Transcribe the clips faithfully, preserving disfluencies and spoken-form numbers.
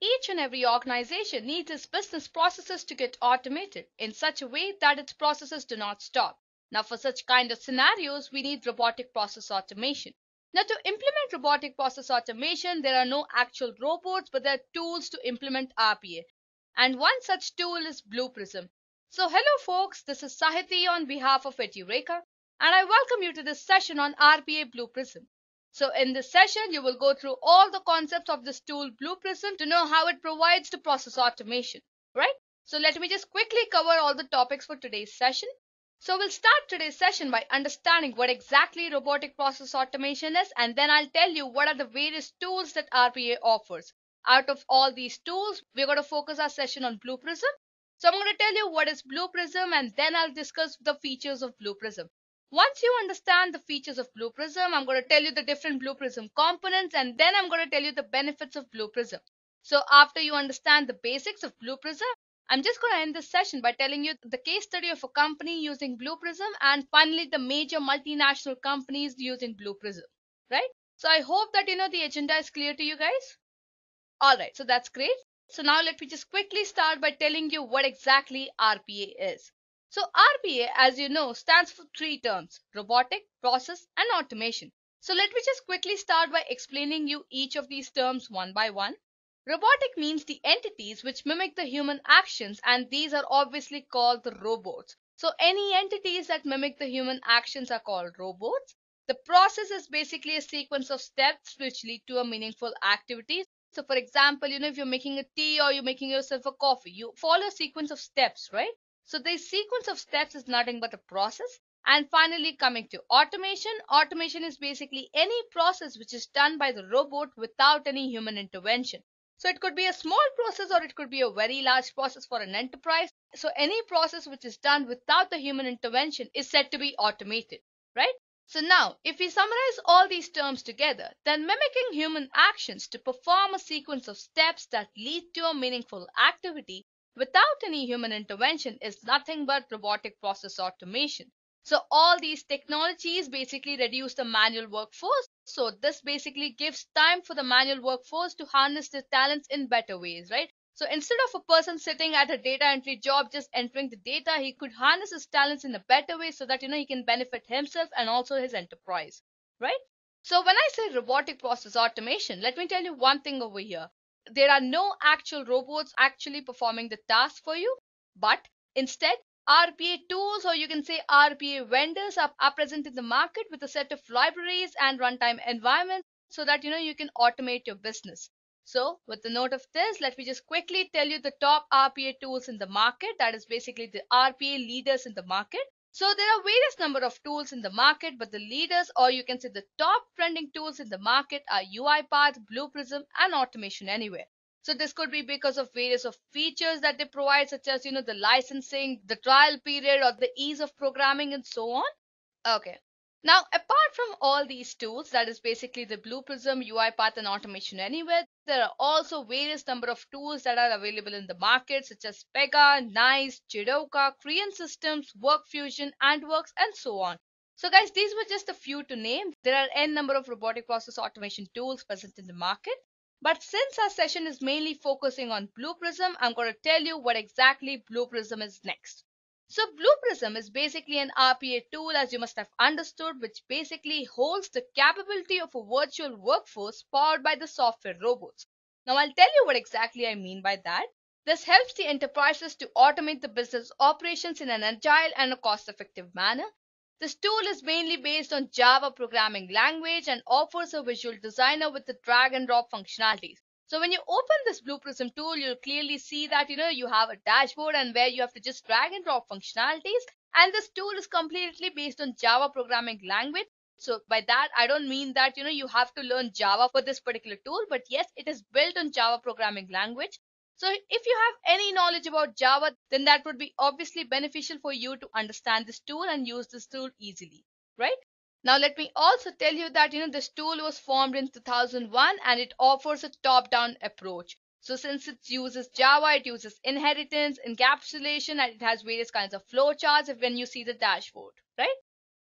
Each and every organization needs its business processes to get automated in such a way that its processes do not stop. Now, for such kind of scenarios, we need robotic process automation. Now, to implement robotic process automation, there are no actual robots, but there are tools to implement R P A. And one such tool is Blue Prism. So, hello folks, this is Sahithi on behalf of Edureka, and I welcome you to this session on R P A Blue Prism. So, in this session, you will go through all the concepts of this tool Blue Prism to know how it provides to process automation, right? So, let me just quickly cover all the topics for today's session. So, we'll start today's session by understanding what exactly robotic process automation is, and then I'll tell you what are the various tools that R P A offers. Out of all these tools, we're going to focus our session on Blue Prism. So, I'm going to tell you what is Blue Prism, and then I'll discuss the features of Blue Prism. Once you understand the features of Blue Prism, I'm going to tell you the different Blue Prism components, and then I'm going to tell you the benefits of Blue Prism. So after you understand the basics of Blue Prism, I'm just going to end this session by telling you the case study of a company using Blue Prism, and finally the major multinational companies using Blue Prism, right? So I hope that you know the agenda is clear to you guys. All right, so that's great. So now let me just quickly start by telling you what exactly R P A is. So R P A, as you know, stands for three terms: robotic, process, and automation. So let me just quickly start by explaining you each of these terms one by one. Robotic means the entities which mimic the human actions, and these are obviously called the robots. So any entities that mimic the human actions are called robots. The process is basically a sequence of steps which lead to a meaningful activity. So for example, you know, if you're making a tea or you're making yourself a coffee, you follow a sequence of steps, right? So the sequence of steps is nothing but a process. And finally, coming to automation, automation is basically any process which is done by the robot without any human intervention. So it could be a small process or it could be a very large process for an enterprise. So any process which is done without the human intervention is said to be automated, right? So now, if we summarize all these terms together, then mimicking human actions to perform a sequence of steps that lead to a meaningful activity without any human intervention is nothing but robotic process automation. So all these technologies basically reduce the manual workforce. So this basically gives time for the manual workforce to harness their talents in better ways, right? So instead of a person sitting at a data entry job just entering the data, he could harness his talents in a better way so that, you know, he can benefit himself and also his enterprise, right? So when I say robotic process automation, let me tell you one thing over here. There are no actual robots actually performing the task for you, but instead R P A tools, or you can say R P A vendors, are, are present in the market with a set of libraries and runtime environments so that, you know, you can automate your business. So with the note of this, let me just quickly tell you the top R P A tools in the market, that is basically the R P A leaders in the market. So there are various number of tools in the market, but the leaders, or you can say the top trending tools in the market, are UiPath, Blue Prism, and Automation Anywhere. So this could be because of various of features that they provide, such as, you know, the licensing, the trial period, or the ease of programming, and so on. Okay. Now, apart from all these tools, that is basically the Blue Prism, UiPath, and Automation Anywhere, there are also various number of tools that are available in the market, such as Pega, NICE, Jidoka, Korean Systems, Workfusion, Antworks, and so on. So guys, these were just a few to name. There are n number of robotic process automation tools present in the market. But since our session is mainly focusing on Blue Prism, I'm going to tell you what exactly Blue Prism is next. So Blue Prism is basically an R P A tool, as you must have understood, which basically holds the capability of a virtual workforce powered by the software robots. Now I'll tell you what exactly I mean by that. This helps the enterprises to automate the business operations in an agile and a cost-effective manner. This tool is mainly based on Java programming language and offers a visual designer with the drag and drop functionalities. So when you open this Blue Prism tool, you'll clearly see that, you know, you have a dashboard and where you have to just drag and drop functionalities. And this tool is completely based on Java programming language. So by that, I don't mean that, you know, you have to learn Java for this particular tool, but yes, it is built on Java programming language. So if you have any knowledge about Java, then that would be obviously beneficial for you to understand this tool and use this tool easily, right? Now, let me also tell you that, you know, this tool was formed in two thousand one and it offers a top-down approach. So since it uses Java, it uses inheritance, encapsulation, and it has various kinds of flowcharts when you see the dashboard, right?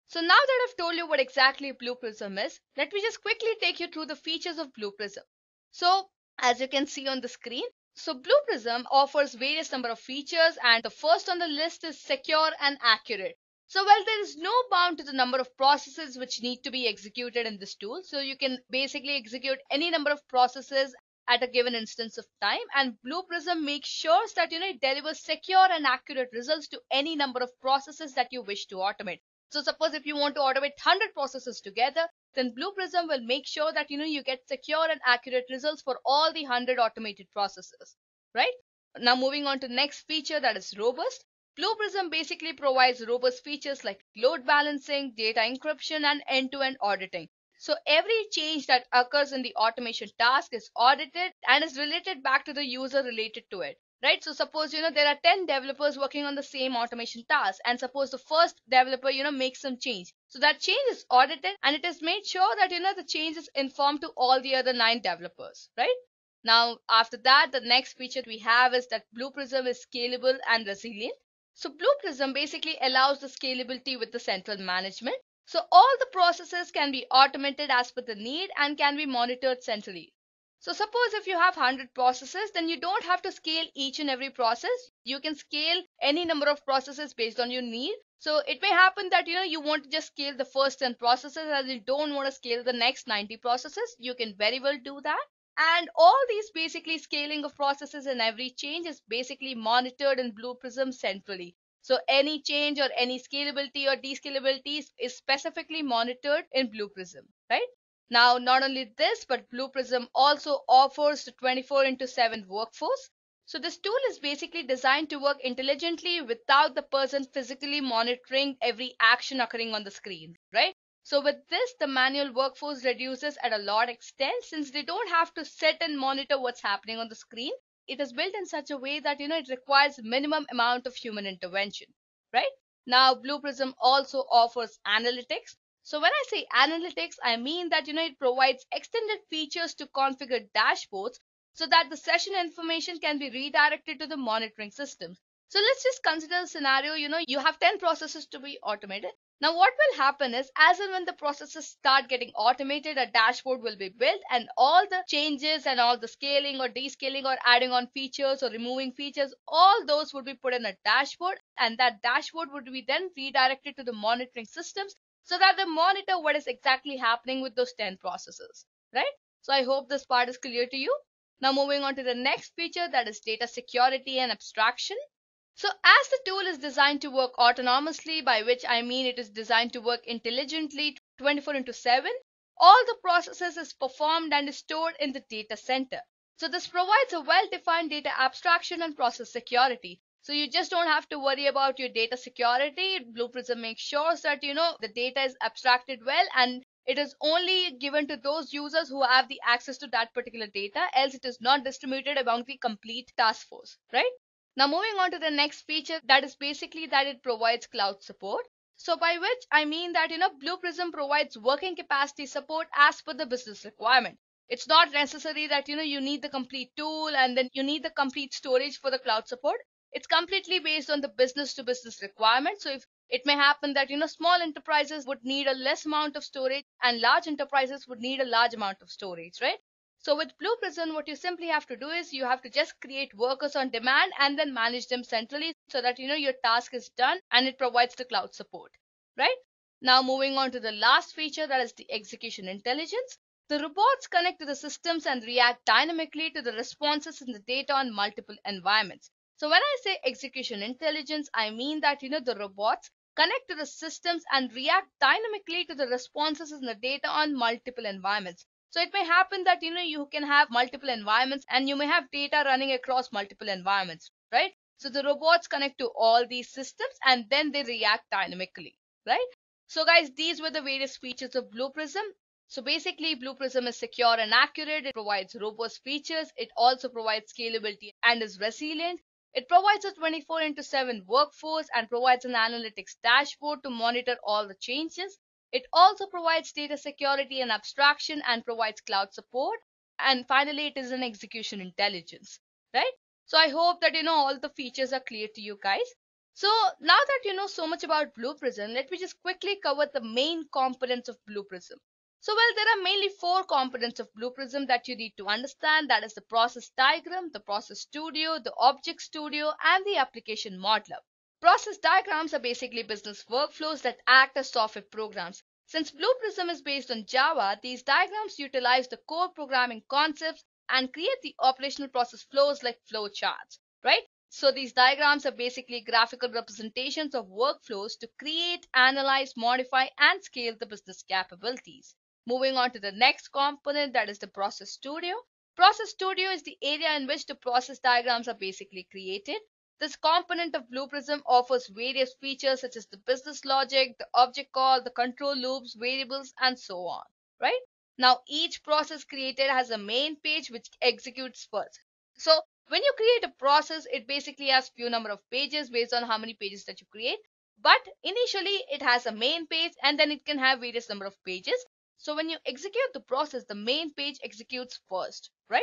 So now that I've told you what exactly Blue Prism is, let me just quickly take you through the features of Blue Prism. So as you can see on the screen. So Blue Prism offers various number of features, and the first on the list is secure and accurate. So while there is no bound to the number of processes which need to be executed in this tool, so you can basically execute any number of processes at a given instance of time, and Blue Prism makes sure that you know it delivers secure and accurate results to any number of processes that you wish to automate. So suppose if you want to automate one hundred processes together, then Blue Prism will make sure that you know you get secure and accurate results for all the one hundred automated processes, right? Now moving on to the next feature, that is robust. Blue Prism basically provides robust features like load balancing, data encryption, and end-to-end auditing. So every change that occurs in the automation task is audited and is related back to the user related to it, right? So suppose you know there are ten developers working on the same automation task, and suppose the first developer you know makes some change. So that change is audited, and it is made sure that you know the change is informed to all the other nine developers, right? Now after that, the next feature we have is that Blue Prism is scalable and resilient. So Blue Prism basically allows the scalability with the central management. So all the processes can be automated as per the need and can be monitored centrally. So suppose if you have one hundred processes, then you don't have to scale each and every process. You can scale any number of processes based on your need. So it may happen that you know you want to just scale the first ten processes and you don't want to scale the next ninety processes. You can very well do that. And all these basically scaling of processes and every change is basically monitored in Blue Prism centrally. So any change or any scalability or descalability is specifically monitored in Blue Prism, right? Now, not only this, but Blue Prism also offers the twenty-four into seven workforce. So this tool is basically designed to work intelligently without the person physically monitoring every action occurring on the screen, right? So with this, the manual workforce reduces at a large extent since they don't have to sit and monitor what's happening on the screen. It is built in such a way that, you know, it requires minimum amount of human intervention, right? Now, Blue Prism also offers analytics. So when I say analytics, I mean that, you know, it provides extended features to configure dashboards so that the session information can be redirected to the monitoring system. So let's just consider a scenario, you know, you have ten processes to be automated. Now what will happen is, as and when the processes start getting automated, a dashboard will be built and all the changes and all the scaling or descaling or adding on features or removing features, all those would be put in a dashboard, and that dashboard would be then redirected to the monitoring systems so that they monitor what is exactly happening with those ten processes, right? So I hope this part is clear to you. Now moving on to the next feature, that is data security and abstraction. So as the tool is designed to work autonomously, by which I mean it is designed to work intelligently twenty-four into seven, all the processes is performed and is stored in the data center. So this provides a well-defined data abstraction and process security. So you just don't have to worry about your data security. Blue Prism makes sure that you know the data is abstracted well and it is only given to those users who have the access to that particular data, else it is not distributed among the complete task force, right? Now moving on to the next feature, that is basically that it provides cloud support. So by which I mean that you know Blue Prism provides working capacity support as per the business requirement. It's not necessary that you know you need the complete tool and then you need the complete storage for the cloud support. It's completely based on the business to business requirement. So if it may happen that you know small enterprises would need a less amount of storage and large enterprises would need a large amount of storage, right? So with Blue Prism, what you simply have to do is you have to just create workers on demand and then manage them centrally so that you know your task is done, and it provides the cloud support, right? Now moving on to the last feature, that is the execution intelligence. The robots connect to the systems and react dynamically to the responses in the data on multiple environments. So when I say execution intelligence, I mean that you know the robots connect to the systems and react dynamically to the responses in the data on multiple environments. So it may happen that you know you can have multiple environments and you may have data running across multiple environments, right? So the robots connect to all these systems and then they react dynamically, right? So guys, these were the various features of Blue Prism. So basically Blue Prism is secure and accurate. It provides robust features. It also provides scalability and is resilient. It provides a twenty-four into seven workforce and provides an analytics dashboard to monitor all the changes. It also provides data security and abstraction and provides cloud support. And finally, it is an execution intelligence, right? So I hope that, you know, all the features are clear to you guys. So now that you know so much about Blue Prism, let me just quickly cover the main components of Blue Prism. So, well, there are mainly four components of Blue Prism that you need to understand. That is the process diagram, the process studio, the object studio, and the application modeler. Process diagrams are basically business workflows that act as software programs. Since Blue Prism is based on Java, these diagrams utilize the core programming concepts and create the operational process flows like flowcharts, right? So these diagrams are basically graphical representations of workflows to create, analyze, modify, and scale the business capabilities. Moving on to the next component, that is the process studio. Process studio is the area in which the process diagrams are basically created. This component of Blue Prism offers various features such as the business logic, the object call, the control loops, variables, and so on, right? Now, each process created has a main page which executes first. So when you create a process, it basically has few number of pages based on how many pages that you create. But initially, it has a main page and then it can have various number of pages. So when you execute the process, the main page executes first, right?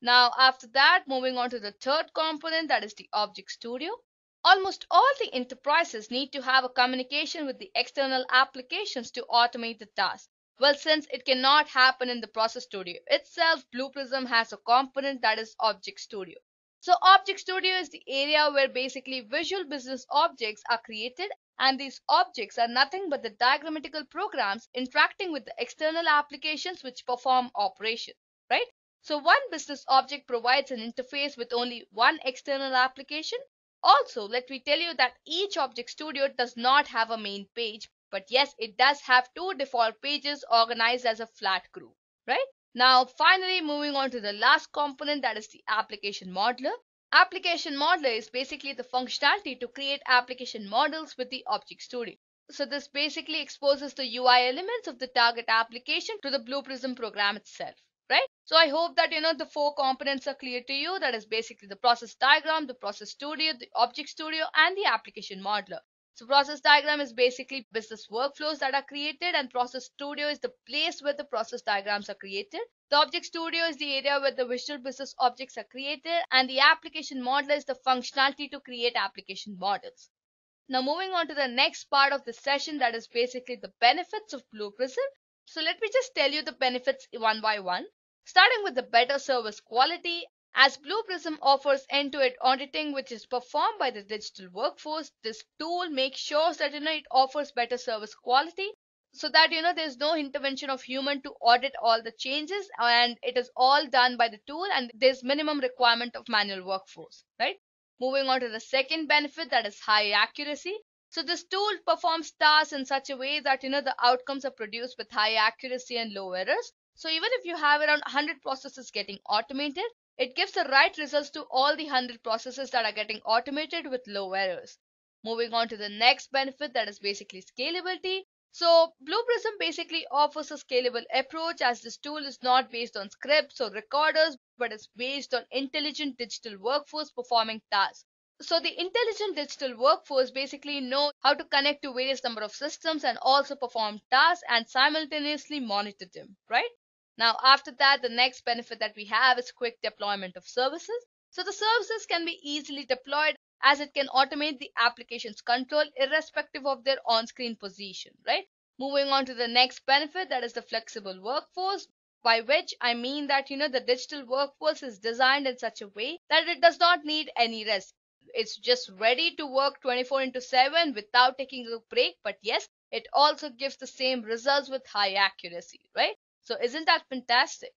Now, after that, moving on to the third component, that is the Object Studio. Almost all the enterprises need to have a communication with the external applications to automate the task. Well, since it cannot happen in the Process Studio itself, Blue Prism has a component that is Object Studio. So Object Studio is the area where basically visual business objects are created, and these objects are nothing but the diagrammatical programs interacting with the external applications which perform operations, right? So one business object provides an interface with only one external application. Also, let me tell you that each Object Studio does not have a main page, but yes, it does have two default pages organized as a flat group, right? Now, finally, moving on to the last component, that is the application modeler. Application modeler is basically the functionality to create application models with the Object Studio. So this basically exposes the U I elements of the target application to the Blue Prism program itself, right? So I hope that, you know, the four components are clear to you. That is basically the process diagram, the process studio, the object studio, and the application modeler. So process diagram is basically business workflows that are created, and process studio is the place where the process diagrams are created. The object studio is the area where the visual business objects are created, and the application modeler is the functionality to create application models. Now moving on to the next part of the session, that is basically the benefits of Blue Prism. So let me just tell you the benefits one by one, starting with the better service quality. As Blue Prism offers end-to-end auditing which is performed by the digital workforce, this tool makes sure that, you know, it offers better service quality, so that, you know, there's no intervention of human to audit all the changes, and it is all done by the tool, and there's minimum requirement of manual workforce, right? Moving on to the second benefit, that is high accuracy. So this tool performs tasks in such a way that, you know, the outcomes are produced with high accuracy and low errors. So even if you have around one hundred processes getting automated, it gives the right results to all the one hundred processes that are getting automated with low errors. Moving on to the next benefit, that is basically scalability. So Blue Prism basically offers a scalable approach, as this tool is not based on scripts or recorders, but it's based on intelligent digital workforce performing tasks. So the intelligent digital workforce basically know how to connect to various number of systems and also perform tasks and simultaneously monitor them, right? Now after that, the next benefit that we have is quick deployment of services. So the services can be easily deployed, as it can automate the application's control irrespective of their on-screen position, right? Moving on to the next benefit, that is the flexible workforce, by which I mean that, you know, the digital workforce is designed in such a way that it does not need any rest. It's just ready to work twenty-four into seven without taking a break, but yes, it also gives the same results with high accuracy, right? So isn't that fantastic?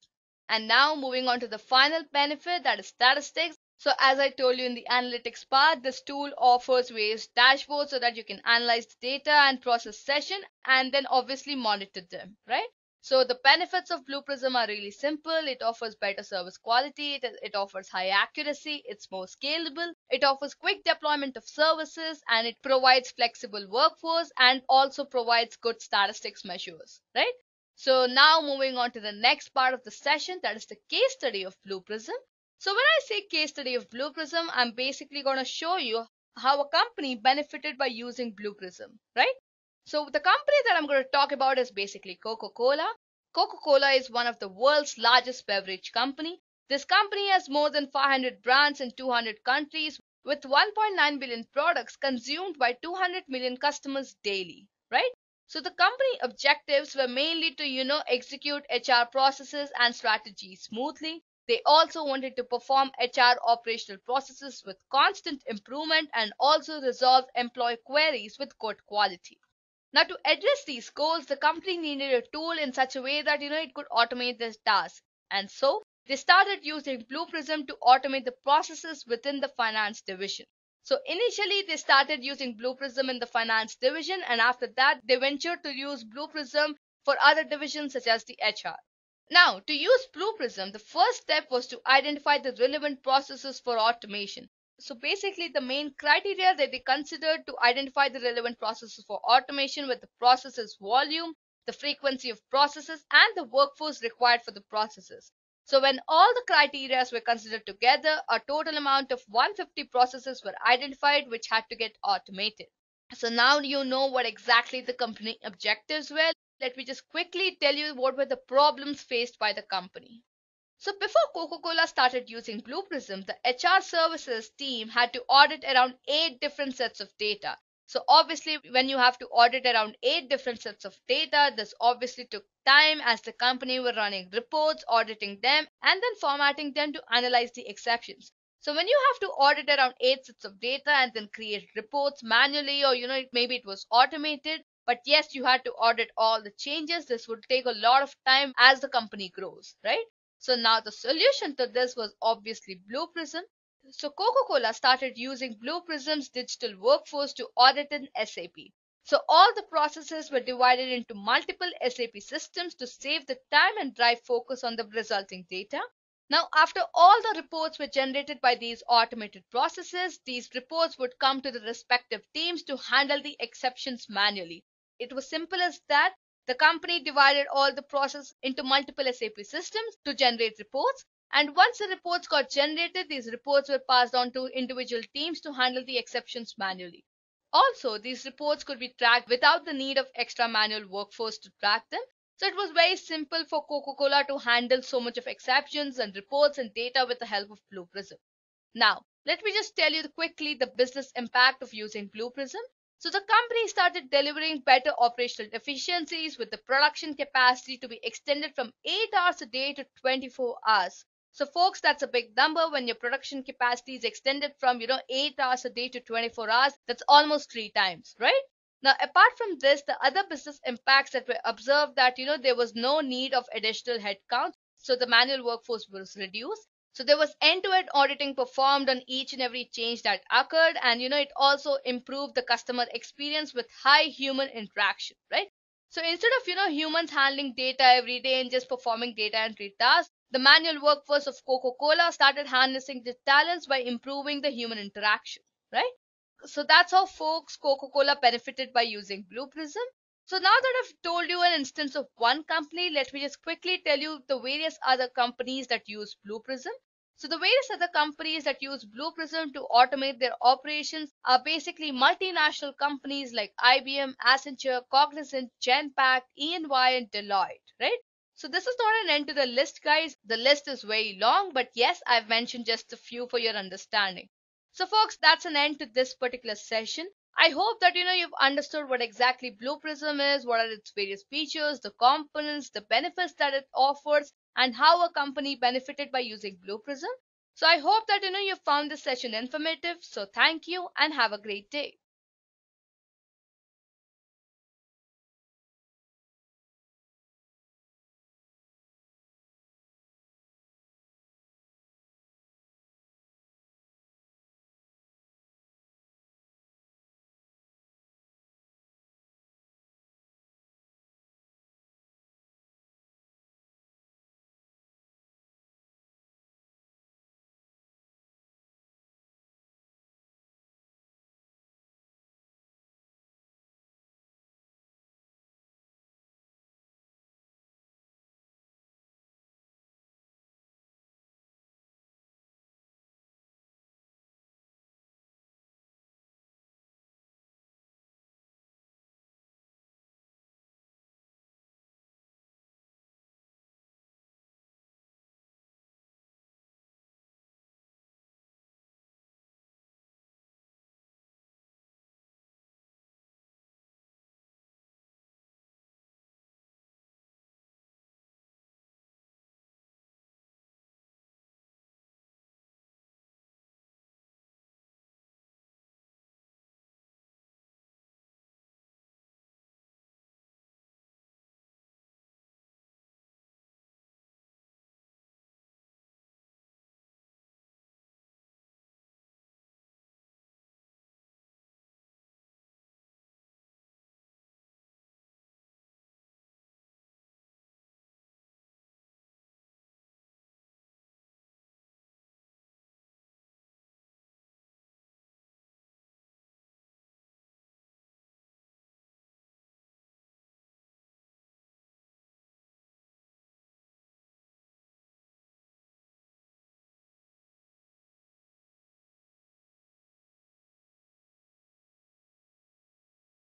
And now moving on to the final benefit, that is statistics. So as I told you in the analytics part, this tool offers various dashboards so that you can analyze the data and process session and then obviously monitor them, right? So the benefits of Blue Prism are really simple. It offers better service quality, it, it offers high accuracy, it's more scalable, it offers quick deployment of services, and it provides flexible workforce and also provides good statistics measures, right? So now moving on to the next part of the session, that is the case study of Blue Prism. So when I say case study of Blue Prism, I'm basically going to show you how a company benefited by using Blue Prism, right? So the company that I'm going to talk about is basically Coca-Cola. Coca-Cola is one of the world's largest beverage company. This company has more than five hundred brands in two hundred countries with one point nine billion products consumed by two hundred million customers daily, right? So the company objectives were mainly to, you know, execute H R processes and strategies smoothly. They also wanted to perform H R operational processes with constant improvement and also resolve employee queries with good quality. Now, to address these goals, the company needed a tool in such a way that, you know, it could automate this task. And so they started using Blue Prism to automate the processes within the finance division. So initially they started using Blue Prism in the finance division, and after that they ventured to use Blue Prism for other divisions such as the H R. Now, to use Blue Prism, the first step was to identify the relevant processes for automation. So basically the main criteria that they considered to identify the relevant processes for automation were the processes volume, the frequency of processes, and the workforce required for the processes. So when all the criteria were considered together, a total amount of one hundred fifty processes were identified which had to get automated. So now you know what exactly the company objectives were. Let me just quickly tell you what were the problems faced by the company. So before Coca-Cola started using Blue Prism, the H R services team had to audit around eight different sets of data. So obviously when you have to audit around eight different sets of data, this obviously took time as the company were running reports, auditing them, and then formatting them to analyze the exceptions. So when you have to audit around eight sets of data and then create reports manually, or, you know, maybe it was automated, but yes, you had to audit all the changes. This would take a lot of time as the company grows, right? So now the solution to this was obviously Blue Prism. So Coca-Cola started using Blue Prism's digital workforce to audit in S A P. So all the processes were divided into multiple S A P systems to save the time and drive focus on the resulting data. Now, after all the reports were generated by these automated processes, these reports would come to the respective teams to handle the exceptions manually. It was simple as that. The company divided all the process into multiple S A P systems to generate reports, and once the reports got generated, these reports were passed on to individual teams to handle the exceptions manually. Also, these reports could be tracked without the need of extra manual workforce to track them. So it was very simple for Coca-Cola to handle so much of exceptions and reports and data with the help of Blue Prism. Now, let me just tell you quickly the business impact of using Blue Prism. So the company started delivering better operational efficiencies with the production capacity to be extended from eight hours a day to twenty-four hours. So folks, that's a big number. When your production capacity is extended from, you know, eight hours a day to twenty-four hours, that's almost three times, right? Now, apart from this, the other business impacts that were observed that, you know, there was no need of additional headcount. So the manual workforce was reduced. So there was end-to-end auditing performed on each and every change that occurred, and, you know, it also improved the customer experience with high human interaction, right? So instead of, you know, humans handling data every day and just performing data entry tasks, the manual workforce of Coca-Cola started harnessing the talents by improving the human interaction, right? So that's how, folks, Coca-Cola benefited by using Blue Prism. So now that I've told you an instance of one company, let me just quickly tell you the various other companies that use Blue Prism. So the various other companies that use Blue Prism to automate their operations are basically multinational companies like I B M, Accenture, Cognizant, Genpact, E and Y, and Deloitte, right? So this is not an end to the list, guys. The list is very long, but yes, I've mentioned just a few for your understanding. So folks, that's an end to this particular session. I hope that, you know, you've understood what exactly Blue Prism is, what are its various features, the components, the benefits that it offers, and how a company benefited by using Blue Prism. So I hope that, you know, you found this session informative. So thank you and have a great day.